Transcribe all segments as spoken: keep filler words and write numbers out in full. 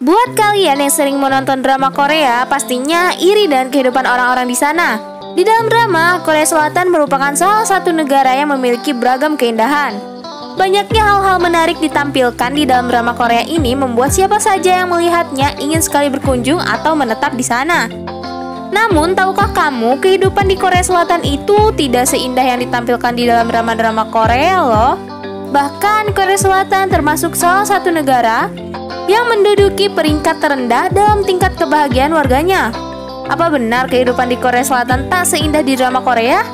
Buat kalian yang sering menonton drama Korea, pastinya iri dengan kehidupan orang-orang di sana. Di dalam drama, Korea Selatan merupakan salah satu negara yang memiliki beragam keindahan. Banyaknya hal-hal menarik ditampilkan di dalam drama Korea ini membuat siapa saja yang melihatnya ingin sekali berkunjung atau menetap di sana. Namun, tahukah kamu kehidupan di Korea Selatan itu tidak seindah yang ditampilkan di dalam drama-drama Korea loh. Bahkan, Korea Selatan termasuk salah satu negara yang menduduki peringkat terendah dalam tingkat kebahagiaan warganya. Apa benar kehidupan di Korea Selatan tak seindah di drama Korea?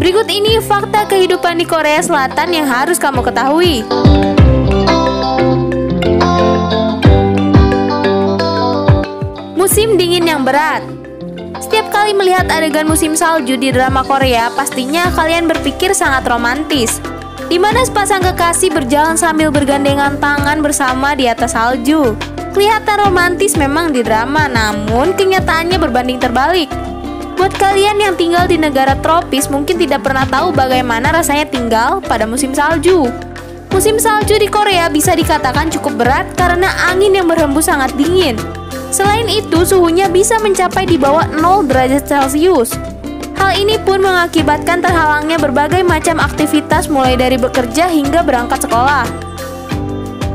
Berikut ini fakta kehidupan di Korea Selatan yang harus kamu ketahui. Musim dingin yang berat. Setiap kali melihat adegan musim salju di drama Korea, pastinya kalian berpikir sangat romantis, di mana sepasang kekasih berjalan sambil bergandengan tangan bersama di atas salju. Kelihatan romantis memang di drama, namun kenyataannya berbanding terbalik. Buat kalian yang tinggal di negara tropis, mungkin tidak pernah tahu bagaimana rasanya tinggal pada musim salju. Musim salju di Korea bisa dikatakan cukup berat karena angin yang berhembus sangat dingin. Selain itu, suhunya bisa mencapai di bawah nol derajat Celcius. Hal ini pun mengakibatkan terhalangnya berbagai macam aktivitas mulai dari bekerja hingga berangkat sekolah.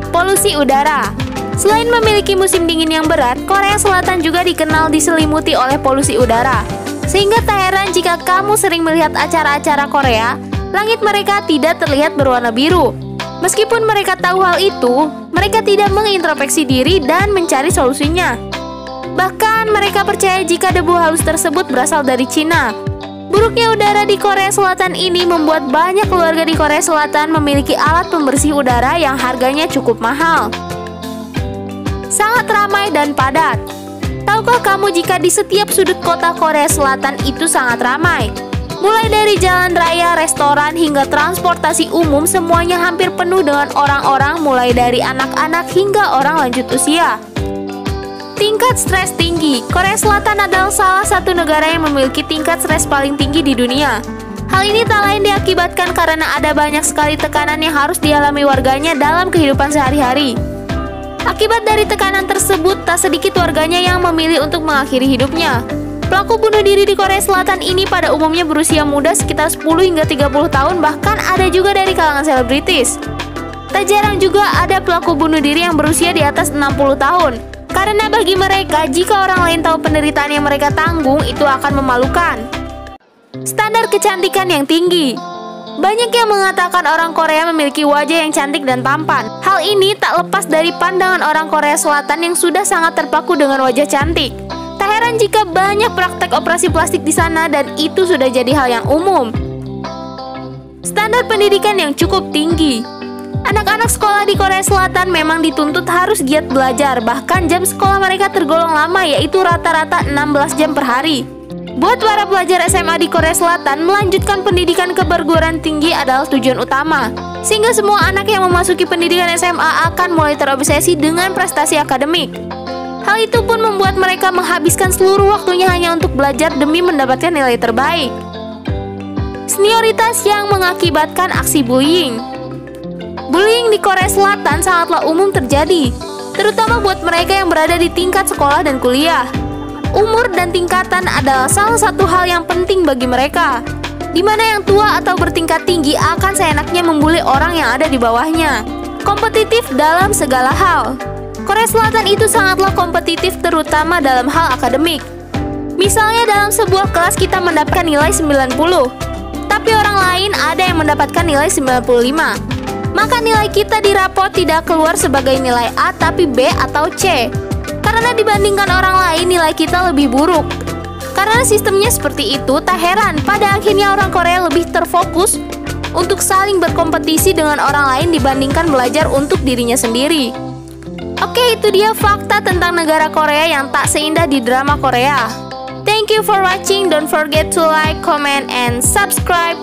Polusi udara. Selain memiliki musim dingin yang berat, Korea Selatan juga dikenal diselimuti oleh polusi udara. Sehingga tak heran jika kamu sering melihat acara-acara Korea, langit mereka tidak terlihat berwarna biru. Meskipun mereka tahu hal itu, mereka tidak mengintrospeksi diri dan mencari solusinya. Bahkan mereka percaya jika debu halus tersebut berasal dari Cina. Buruknya udara di Korea Selatan ini membuat banyak keluarga di Korea Selatan memiliki alat pembersih udara yang harganya cukup mahal. Sangat ramai dan padat. Tahukah kamu jika di setiap sudut kota Korea Selatan itu sangat ramai? Mulai dari jalan raya, restoran, hingga transportasi umum, semuanya hampir penuh dengan orang-orang, mulai dari anak-anak hingga orang lanjut usia. Tingkat stres tinggi. Korea Selatan adalah salah satu negara yang memiliki tingkat stres paling tinggi di dunia. Hal ini tak lain diakibatkan karena ada banyak sekali tekanan yang harus dialami warganya dalam kehidupan sehari-hari. Akibat dari tekanan tersebut, tak sedikit warganya yang memilih untuk mengakhiri hidupnya. Pelaku bunuh diri di Korea Selatan ini pada umumnya berusia muda sekitar sepuluh hingga tiga puluh tahun, bahkan ada juga dari kalangan selebritis. Tak jarang juga ada pelaku bunuh diri yang berusia di atas enam puluh tahun. Karena bagi mereka, jika orang lain tahu penderitaan yang mereka tanggung, itu akan memalukan. Standar kecantikan yang tinggi. Banyak yang mengatakan orang Korea memiliki wajah yang cantik dan tampan. Hal ini tak lepas dari pandangan orang Korea Selatan yang sudah sangat terpaku dengan wajah cantik. Tak heran jika banyak praktek operasi plastik di sana dan itu sudah jadi hal yang umum. Standar pendidikan yang cukup tinggi. Anak-anak sekolah di Korea Selatan memang dituntut harus giat belajar, bahkan jam sekolah mereka tergolong lama, yaitu rata-rata enam belas jam per hari. Buat para pelajar S M A di Korea Selatan, melanjutkan pendidikan ke perguruan tinggi adalah tujuan utama. Sehingga semua anak yang memasuki pendidikan S M A akan mulai terobsesi dengan prestasi akademik. Hal itu pun membuat mereka menghabiskan seluruh waktunya hanya untuk belajar demi mendapatkan nilai terbaik. Senioritas yang mengakibatkan aksi bullying. Bullying di Korea Selatan sangatlah umum terjadi, terutama buat mereka yang berada di tingkat sekolah dan kuliah. Umur dan tingkatan adalah salah satu hal yang penting bagi mereka, di mana yang tua atau bertingkat tinggi akan seenaknya membuli orang yang ada di bawahnya. Kompetitif dalam segala hal. Korea Selatan itu sangatlah kompetitif, terutama dalam hal akademik. Misalnya dalam sebuah kelas kita mendapatkan nilai sembilan puluh, tapi orang lain ada yang mendapatkan nilai sembilan puluh lima. Maka nilai kita di rapor tidak keluar sebagai nilai A tapi B atau C. Karena dibandingkan orang lain nilai kita lebih buruk. Karena sistemnya seperti itu, tak heran pada akhirnya orang Korea lebih terfokus untuk saling berkompetisi dengan orang lain dibandingkan belajar untuk dirinya sendiri. Oke, itu dia fakta tentang negara Korea yang tak seindah di drama Korea. Thank you for watching. Don't forget to like, comment, and subscribe.